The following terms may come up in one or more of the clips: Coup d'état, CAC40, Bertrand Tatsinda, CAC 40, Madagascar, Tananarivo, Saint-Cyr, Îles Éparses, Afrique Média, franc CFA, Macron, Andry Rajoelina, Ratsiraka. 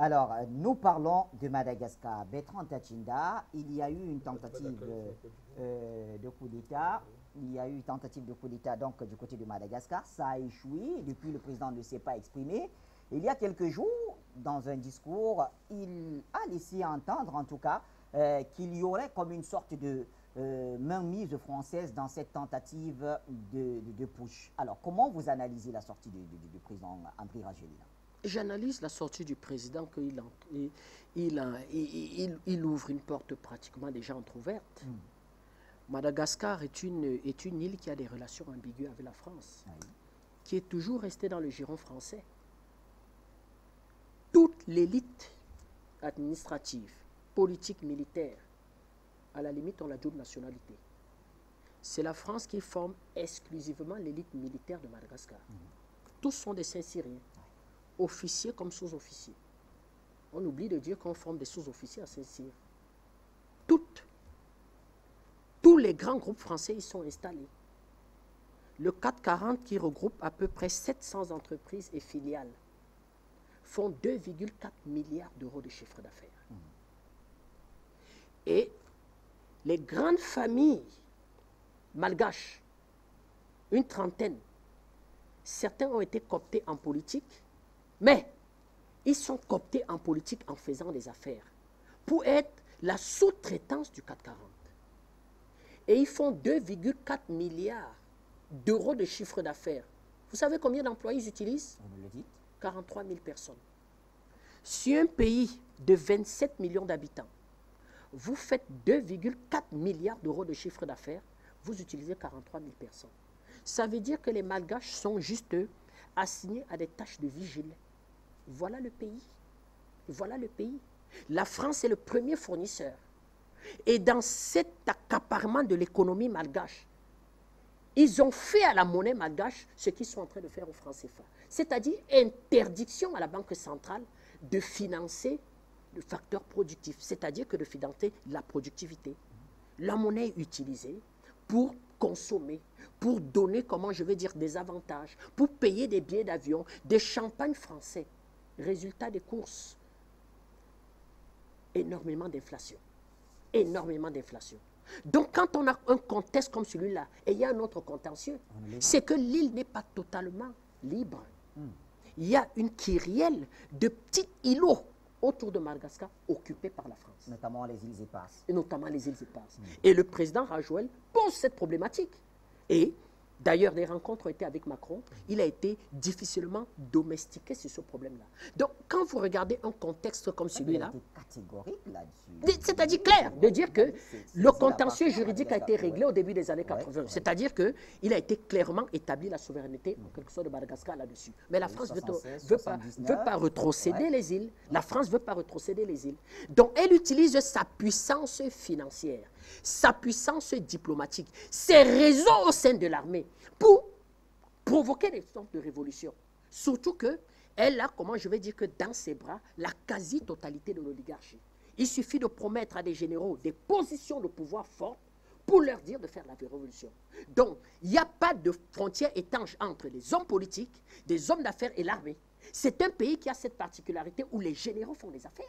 Alors, nous parlons de Madagascar. Bertrand Tatsinda, il y a eu une tentative de coup d'état. Il y a eu une tentative de coup d'état donc du côté de Madagascar. Ça a échoué. Depuis, le président ne s'est pas exprimé. Il y a quelques jours, dans un discours, il a laissé entendre, en tout cas, qu'il y aurait comme une sorte de mainmise française dans cette tentative de push. Alors, comment vous analysez la sortie du président Andry Rajoelina? J'analyse la sortie du président qu'il il ouvre une porte pratiquement déjà entrouverte. Mm. Madagascar est une île qui a des relations ambiguës avec la France, oui, qui est toujours restée dans le giron français. Toute l'élite administrative, politique, militaire, à la limite, on la double nationalité. C'est la France qui forme exclusivement l'élite militaire de Madagascar. Mmh. Tous sont des Saint-Cyriens, officiers comme sous-officiers. On oublie de dire qu'on forme des sous-officiers à Saint-Cyr. Tous les grands groupes français y sont installés. Le CAC40, qui regroupe à peu près 700 entreprises et filiales, font 2,4 milliards d'euros de chiffre d'affaires. Mmh. Et les grandes familles malgaches, une trentaine, certains ont été cooptés en politique, mais ils sont cooptés en politique en faisant des affaires pour être la sous-traitance du CAC 40. Et ils font 2,4 milliards d'euros de chiffre d'affaires. Vous savez combien d'employés ils utilisent? On me le dit. 43 000 personnes. Si un pays de 27 millions d'habitants, vous faites 2,4 milliards d'euros de chiffre d'affaires, vous utilisez 43 000 personnes. Ça veut dire que les Malgaches sont juste assignés à des tâches de vigile. Voilà le pays. Voilà le pays. La France est le premier fournisseur. Et dans cet accaparement de l'économie malgache, ils ont fait à la monnaie malgache ce qu'ils sont en train de faire au franc CFA. C'est-à-dire interdiction à la Banque centrale de financer le facteur productif, c'est-à-dire que de financer la productivité. La monnaie est utilisée pour consommer, pour donner, comment je vais dire, des avantages, pour payer des billets d'avion, des champagnes français. Résultat des courses, énormément d'inflation. Énormément d'inflation. Donc, quand on a un contexte comme celui-là, et il y a un autre contentieux, c'est que l'île n'est pas totalement libre. Il y a une kyrielle de petits îlots autour de Madagascar occupés par la France. Notamment les îles Éparses. Et notamment les îles Éparses. Et le président Rajoel pose cette problématique. Et d'ailleurs, des rencontres ont été avec Macron. Il a été difficilement domestiqué sur ce problème-là. Donc, quand vous regardez un contexte comme celui-là, c'est-à-dire clair de dire que le contentieux juridique a été réglé au début des années 80. C'est-à-dire qu'il a été clairement établi la souveraineté, en quelque sorte, de Madagascar là-dessus. Mais la France ne veut pas retrocéder les îles. La France ne veut pas retrocéder les îles. Donc, elle utilise sa puissance financière, sa puissance diplomatique, ses réseaux au sein de l'armée pour provoquer des sortes de révolutions. Surtout qu'elle a, comment je vais dire, que dans ses bras, la quasi-totalité de l'oligarchie. Il suffit de promettre à des généraux des positions de pouvoir fortes pour leur dire de faire la révolution. Donc, il n'y a pas de frontière étanche entre les hommes politiques, des hommes d'affaires et l'armée. C'est un pays qui a cette particularité où les généraux font des affaires.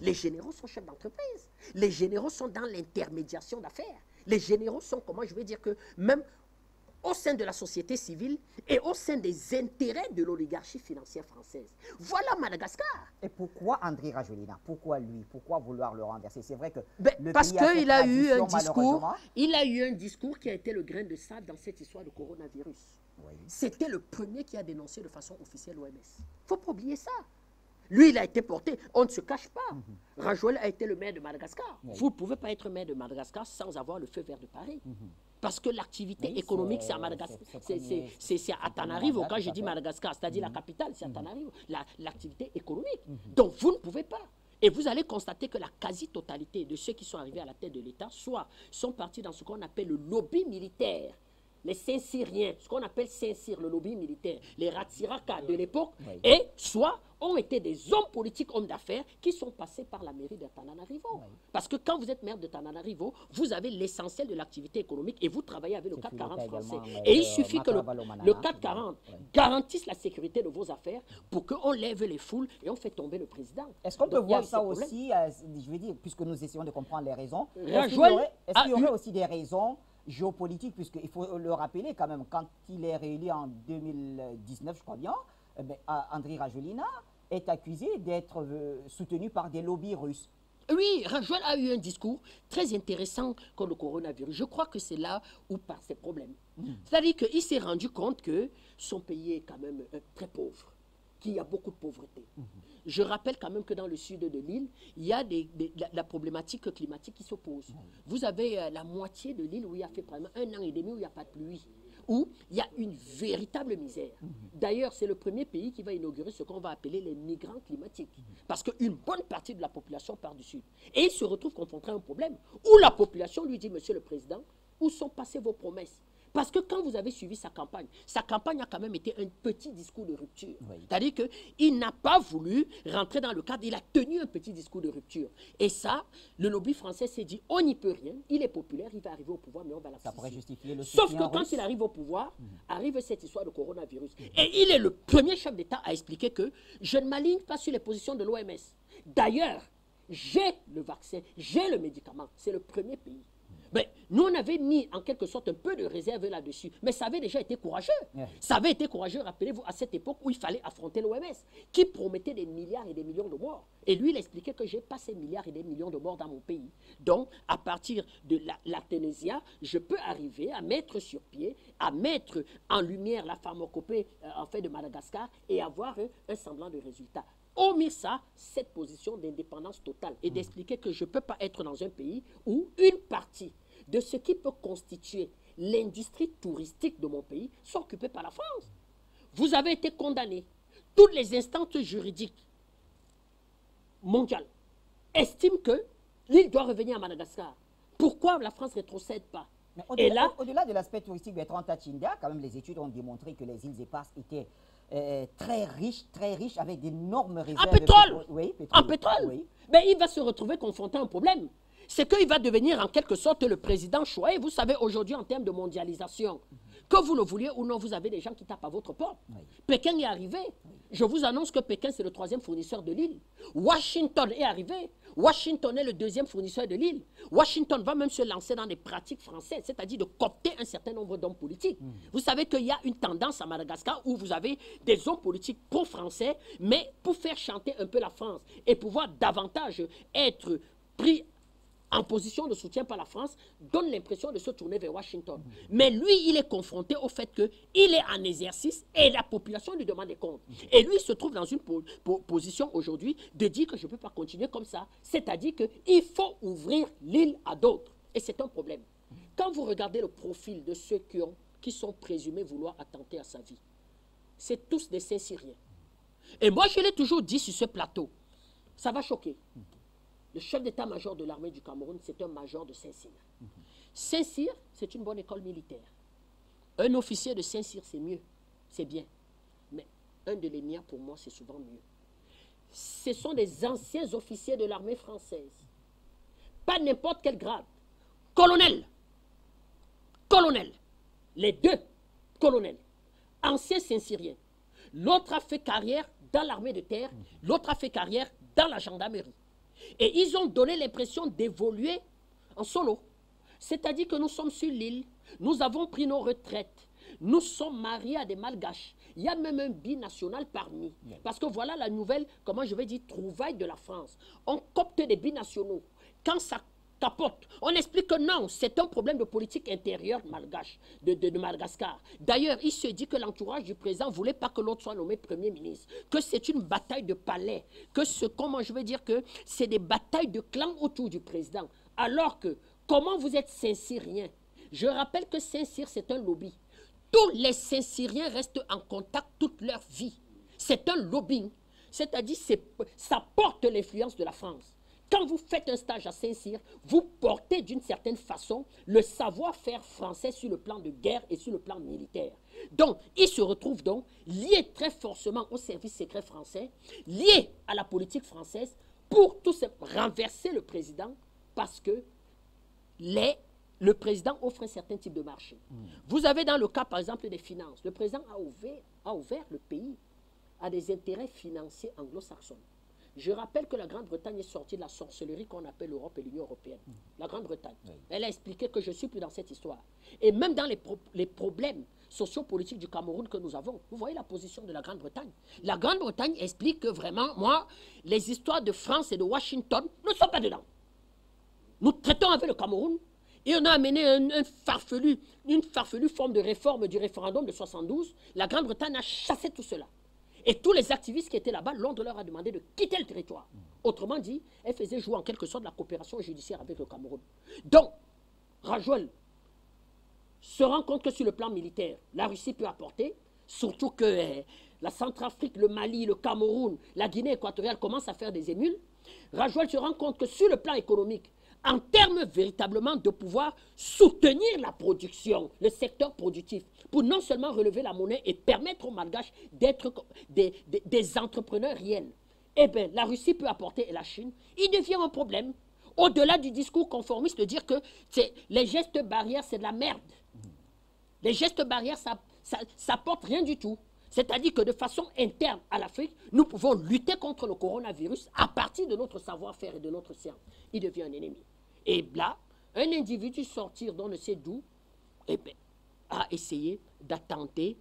Les généraux sont chefs d'entreprise. Les généraux sont dans l'intermédiation d'affaires. Les généraux sont, comment je vais dire, que même au sein de la société civile et au sein des intérêts de l'oligarchie financière française. Voilà Madagascar. Et pourquoi Andry Rajoelina? Pourquoi lui? Pourquoi vouloir le renverser? C'est vrai que parce qu'il a eu un discours. Il a eu un discours qui a été le grain de sable dans cette histoire de coronavirus. Oui. C'était le premier qui a dénoncé de façon officielle l'OMS. Il ne faut pas oublier ça. Lui, il a été porté, on ne se cache pas. Rajoel a été le maire de Madagascar. Oui. Vous ne pouvez pas être maire de Madagascar sans avoir le feu vert de Paris. Parce que l'activité économique, c'est à Madagascar, c'est à Tanarive, quand je dis Madagascar, c'est-à-dire la capitale, c'est à Tanarive, l'activité économique. Donc vous ne pouvez pas. Et vous allez constater que la quasi-totalité de ceux qui sont arrivés à la tête de l'État, soit sont partis dans ce qu'on appelle le lobby militaire, les Saint-Cyriens, ce qu'on appelle Saint-Cyr, le lobby militaire, les Ratsiraka de l'époque, et soit ont été des hommes politiques, hommes d'affaires, qui sont passés par la mairie de Tananarivo. Parce que quand vous êtes maire de Tananarivo, vous avez l'essentiel de l'activité économique et vous travaillez avec le CAC 40 français. Et il suffit que le CAC 40 garantisse la sécurité de vos affaires pour qu'on lève les foules et on fait tomber le président. Est-ce qu'on peut voir ça aussi, je veux dire, puisque nous essayons de comprendre les raisons, est-ce qu'il y aurait aussi des raisons géopolitiques, puisqu'il faut le rappeler quand même, quand il est réélu en 2019, je crois bien, Andry Rajoelina est accusé d'être soutenu par des lobbies russes. Oui, Rajoel a eu un discours très intéressant contre le coronavirus. Je crois que c'est là où part ses problèmes. C'est-à-dire qu'il s'est rendu compte que son pays est quand même très pauvre, qu'il y a beaucoup de pauvreté. Je rappelle quand même que dans le sud de l'île, il y a la problématique climatique qui se pose. Vous avez la moitié de l'île où il y a fait probablement 1 an et demi où il n'y a pas de pluie, où il y a une véritable misère. D'ailleurs, c'est le premier pays qui va inaugurer ce qu'on va appeler les migrants climatiques, parce qu'une bonne partie de la population part du sud. Et il se retrouve confronté à un problème où la population lui dit, Monsieur le Président, où sont passées vos promesses? Parce que quand vous avez suivi sa campagne a quand même été un petit discours de rupture. C'est-à-dire qu'il n'a pas voulu rentrer dans le cadre, il a tenu un petit discours de rupture. Et ça, le lobby français s'est dit, on n'y peut rien, il est populaire, il va arriver au pouvoir, mais on va la justifier. Sauf que quand il arrive au pouvoir, arrive cette histoire de coronavirus. Et il est le premier chef d'État à expliquer que je ne m'aligne pas sur les positions de l'OMS. D'ailleurs, j'ai le vaccin, j'ai le médicament, c'est le premier pays. Mais nous, on avait mis en quelque sorte un peu de réserve là-dessus. Mais ça avait déjà été courageux. Ça avait été courageux, rappelez-vous, à cette époque où il fallait affronter l'OMS, qui promettait des milliards et des millions de morts. Et lui, il expliquait que j'ai pas ces milliards et des millions de morts dans mon pays. Donc, à partir de l'Artémisia, je peux arriver à mettre sur pied, à mettre en lumière la pharmacopée en fait de Madagascar et avoir un semblant de résultat. Omis ça, cette position d'indépendance totale et d'expliquer que je ne peux pas être dans un pays où une partie de ce qui peut constituer l'industrie touristique de mon pays sont occupées par la France. Vous avez été condamné. Toutes les instances juridiques mondiales estiment que l'île doit revenir à Madagascar. Pourquoi la France ne rétrocède pas? Au-delà de l'aspect touristique, Bertrand Tatsinda, quand même les études ont démontré que les îles éparses étaient très riches, avec d'énormes réserves. En pétrole, oui. Mais il va se retrouver confronté à un problème. C'est qu'il va devenir en quelque sorte le président Choé. Vous savez, aujourd'hui, en termes de mondialisation, que vous le vouliez ou non, vous avez des gens qui tapent à votre porte. Pékin est arrivé. Je vous annonce que Pékin, c'est le 3e fournisseur de l'île. Washington est arrivé. Washington est le 2e fournisseur de l'île. Washington va même se lancer dans des pratiques françaises, c'est-à-dire de coopter un certain nombre d'hommes politiques. Vous savez qu'il y a une tendance à Madagascar où vous avez des hommes politiques pro-français, mais pour faire chanter un peu la France et pouvoir davantage être pris en position de soutien par la France, donne l'impression de se tourner vers Washington. Mais lui, il est confronté au fait qu'il est en exercice et la population lui demande des comptes. Et lui, il se trouve dans une position aujourd'hui de dire que je ne peux pas continuer comme ça. C'est-à-dire qu'il faut ouvrir l'île à d'autres. Et c'est un problème. Quand vous regardez le profil de ceux qui sont présumés vouloir attenter à sa vie, c'est tous des Saint-Cyriens. Et moi, je l'ai toujours dit sur ce plateau, ça va choquer. Le chef d'état-major de l'armée du Cameroun, c'est un major de Saint-Cyr. Saint-Cyr, c'est une bonne école militaire. Un officier de Saint-Cyr, c'est mieux, c'est bien. Mais un de l'émir, pour moi, c'est souvent mieux. Ce sont des anciens officiers de l'armée française. Pas n'importe quel grade. Colonel. Colonel. Les deux colonels. Anciens Saint-Cyriens. L'autre a fait carrière dans l'armée de terre. L'autre a fait carrière dans la gendarmerie. Et ils ont donné l'impression d'évoluer en solo. C'est-à-dire que nous sommes sur l'île, nous avons pris nos retraites, nous sommes mariés à des malgaches. Il y a même un binational parmi. Parce que voilà la nouvelle, comment je vais dire, trouvaille de la France. On copte des binationaux. Quand ça capote, on explique que non, c'est un problème de politique intérieure malgache, de Madagascar. D'ailleurs, il se dit que l'entourage du président ne voulait pas que l'autre soit nommé Premier ministre, que c'est une bataille de palais, que c'est des batailles de clans autour du président. Alors que, comment vous êtes Saint-Cyrien? Je rappelle que Saint-Cyr, c'est un lobby. Tous les Saint-Cyriens restent en contact toute leur vie. C'est un lobbying, c'est-à-dire ça porte l'influence de la France. Quand vous faites un stage à Saint-Cyr, vous portez d'une certaine façon le savoir-faire français sur le plan de guerre et sur le plan militaire. Donc, il se retrouve donc lié très forcément au service secret français, lié à la politique française, pour tout simplement renverser le président, parce que le président offre un certain type de marché. Vous avez dans le cas, par exemple, des finances. Le président a ouvert le pays à des intérêts financiers anglo-saxons. Je rappelle que la Grande-Bretagne est sortie de la sorcellerie qu'on appelle l'Europe et l'Union européenne. La Grande-Bretagne, elle a expliqué que je ne suis plus dans cette histoire. Et même dans les problèmes sociopolitiques du Cameroun que nous avons, vous voyez la position de la Grande-Bretagne. La Grande-Bretagne explique que vraiment, moi, les histoires de France et de Washington ne sont pas dedans. Nous traitons avec le Cameroun et on a amené une farfelue forme de réforme du référendum de 1972. La Grande-Bretagne a chassé tout cela. Et tous les activistes qui étaient là-bas, Londres leur a demandé de quitter le territoire. Autrement dit, elle faisait jouer en quelque sorte la coopération judiciaire avec le Cameroun. Donc, Rajoel se rend compte que sur le plan militaire, la Russie peut apporter, surtout que la Centrafrique, le Mali, le Cameroun, la Guinée équatoriale commencent à faire des émules. Rajoel se rend compte que sur le plan économique, en termes véritablement de pouvoir soutenir la production, le secteur productif, pour non seulement relever la monnaie et permettre aux Malgaches d'être des entrepreneurs réels. Eh bien, la Russie peut apporter et la Chine, il devient un problème. Au-delà du discours conformiste de dire que les gestes barrières, c'est de la merde. Les gestes barrières, ça porte rien du tout. C'est-à-dire que de façon interne à l'Afrique, nous pouvons lutter contre le coronavirus à partir de notre savoir-faire et de notre science. Il devient un ennemi. Et là, un individu sortir d'on ne sait d'où, eh bien, a essayé d'attenter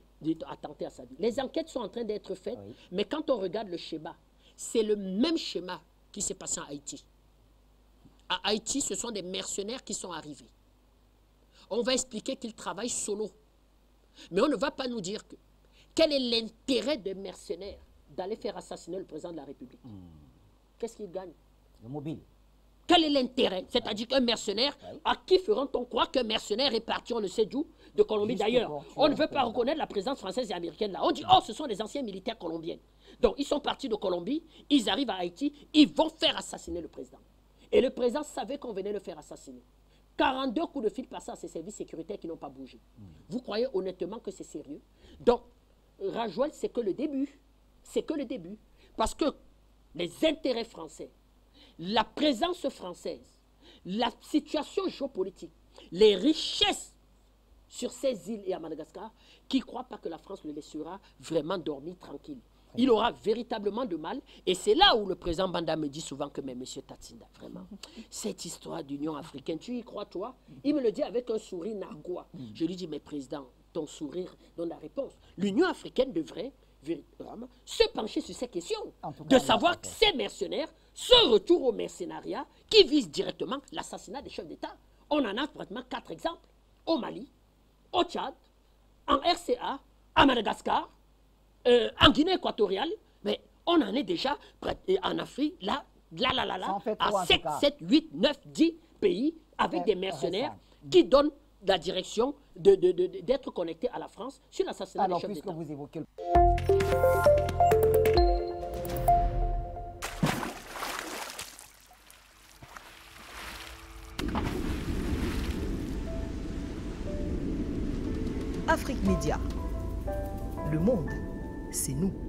à sa vie. Les enquêtes sont en train d'être faites, mais quand on regarde le schéma, c'est le même schéma qui s'est passé en Haïti. À Haïti, ce sont des mercenaires qui sont arrivés. On va expliquer qu'ils travaillent solo. Mais on ne va pas nous dire que quel est l'intérêt des mercenaires d'aller faire assassiner le président de la République? Qu'est-ce qu'il gagne? Le mobile. Quel est l'intérêt? C'est-à-dire qu'un mercenaire, à qui feront-on croire qu'un mercenaire est parti, on ne sait d'où, de Colombie d'ailleurs? On ne veut pas reconnaître la présence française et américaine là. On dit, oh, ce sont des anciens militaires colombiens. Donc, ils sont partis de Colombie, ils arrivent à Haïti, ils vont faire assassiner le président. Et le président savait qu'on venait le faire assassiner. 42 coups de fil passés à ses services sécuritaires qui n'ont pas bougé. Vous croyez honnêtement que c'est sérieux? Donc, Rajoel, c'est que le début. C'est que le début. Parce que les intérêts français, la présence française, la situation géopolitique, les richesses sur ces îles et à Madagascar, qui ne croient pas que la France le laissera vraiment dormir tranquille. Il aura véritablement de mal. Et c'est là où le président Banda me dit souvent que, mais monsieur Tatsinda, vraiment, cette histoire d'Union africaine, tu y crois, toi? Il me le dit avec un sourire narquois. Je lui dis, mais président, ton sourire dans la réponse. L'Union africaine devrait véritablement se pencher sur ces questions, de savoir que ces mercenaires, ce retour au mercenariat qui vise directement l'assassinat des chefs d'État. On en a pratiquement 4 exemples. Au Mali, au Tchad, en RCA, à Madagascar, en Guinée équatoriale, mais on en est déjà en Afrique, à 7, 7, 8, 9, 10 pays avec des mercenaires qui donnent la direction d'être connecté à la France sur l'assassinat des chefs d'État. Alors, puisque vous évoquez le... Afrique Média. Le monde, c'est nous.